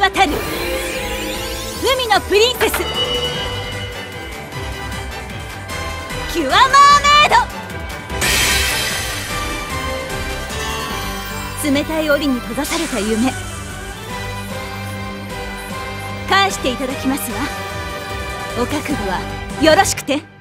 い渡る海のプリンセスキュアマーメイド。冷たい檻に閉ざされた夢、返していただきますわ。お覚悟はよろしくて。